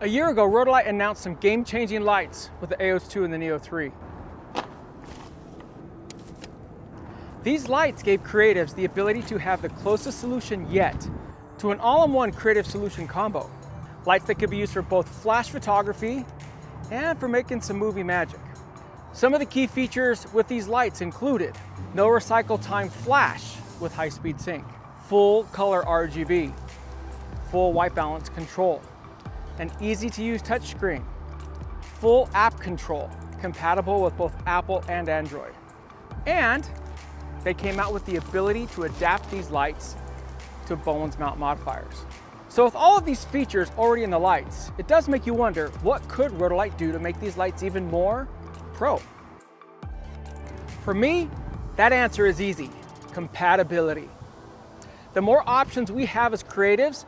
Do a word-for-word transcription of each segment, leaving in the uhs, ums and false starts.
A year ago, Rotolight announced some game-changing lights with the Aeos two and the Neo three. These lights gave creatives the ability to have the closest solution yet to an all-in-one creative solution combo. Lights that could be used for both flash photography and for making some movie magic. Some of the key features with these lights included no recycle time flash with high-speed sync, full color R G B, full white balance control, an easy-to-use touchscreen, full app control, compatible with both Apple and Android. And they came out with the ability to adapt these lights to Bowens mount modifiers. So with all of these features already in the lights, it does make you wonder, what could Rotolight do to make these lights even more pro? For me, that answer is easy: compatibility. The more options we have as creatives,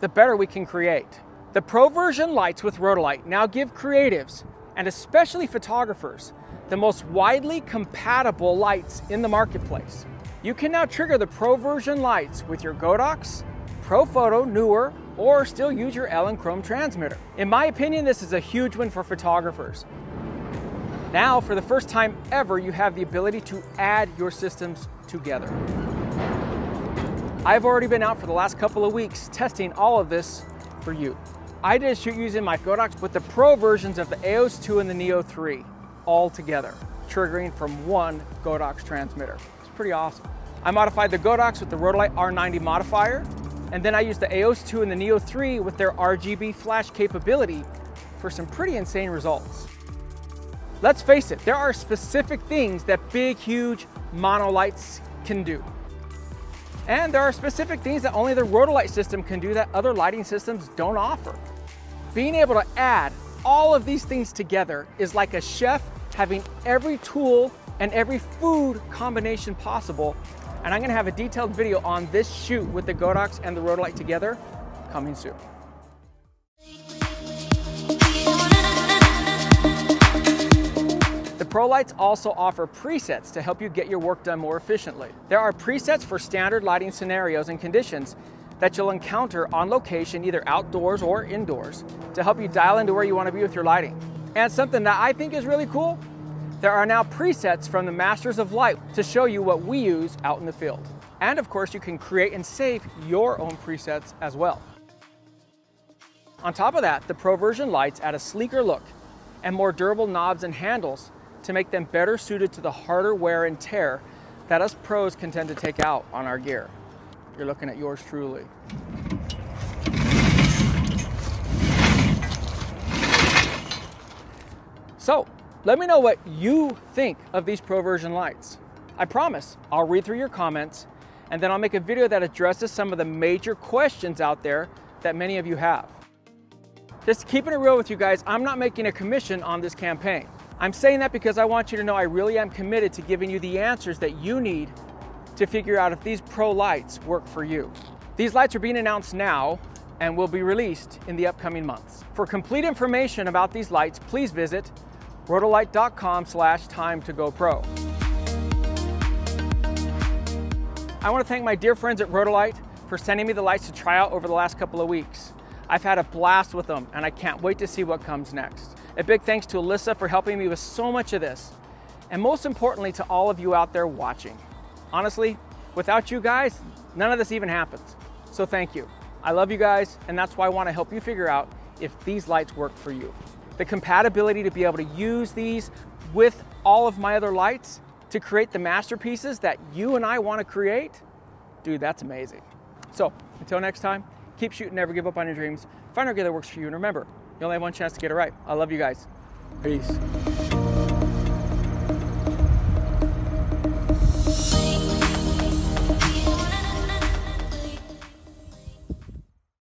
the better we can create. The Pro version lights with Rotolight now give creatives, and especially photographers, the most widely compatible lights in the marketplace. You can now trigger the Pro version lights with your Godox, Profoto newer, or still use your Elinchrom transmitter. In my opinion, this is a huge win for photographers. Now, for the first time ever, you have the ability to add your systems together. I've already been out for the last couple of weeks testing all of this for you. I did a shoot using my Godox with the Pro versions of the Aeos two and the Neo three all together, triggering from one Godox transmitter. It's pretty awesome. I modified the Godox with the Rotolight R ninety modifier, and then I used the Aeos two and the Neo three with their R G B flash capability for some pretty insane results. Let's face it, there are specific things that big, huge mono lights can do. And there are specific things that only the Rotolight system can do that other lighting systems don't offer. Being able to add all of these things together is like a chef having every tool and every food combination possible. And I'm gonna have a detailed video on this shoot with the Godox and the Rotolight together coming soon. Pro lights also offer presets to help you get your work done more efficiently. There are presets for standard lighting scenarios and conditions that you'll encounter on location, either outdoors or indoors, to help you dial into where you want to be with your lighting. And something that I think is really cool, there are now presets from the Masters of Light to show you what we use out in the field. And of course, you can create and save your own presets as well. On top of that, the Pro version lights add a sleeker look and more durable knobs and handles to make them better suited to the harder wear and tear that us pros can tend to take out on our gear. You're looking at yours truly. So, let me know what you think of these Pro version lights. I promise, I'll read through your comments, and then I'll make a video that addresses some of the major questions out there that many of you have. Just keeping it real with you guys, I'm not making a commission on this campaign. I'm saying that because I want you to know I really am committed to giving you the answers that you need to figure out if these Pro lights work for you. These lights are being announced now and will be released in the upcoming months. For complete information about these lights, please visit rotolight dot com slash time to go pro. I want to thank my dear friends at Rotolight for sending me the lights to try out over the last couple of weeks. I've had a blast with them and I can't wait to see what comes next. A big thanks to Alyssa for helping me with so much of this, and most importantly to all of you out there watching. Honestly, without you guys, none of this even happens. So thank you. I love you guys, and that's why I want to help you figure out if these lights work for you. The compatibility to be able to use these with all of my other lights to create the masterpieces that you and I want to create, dude, that's amazing. So until next time, keep shooting, never give up on your dreams. Find out what works for you, and remember, you only have one chance to get it right. I love you guys. Peace.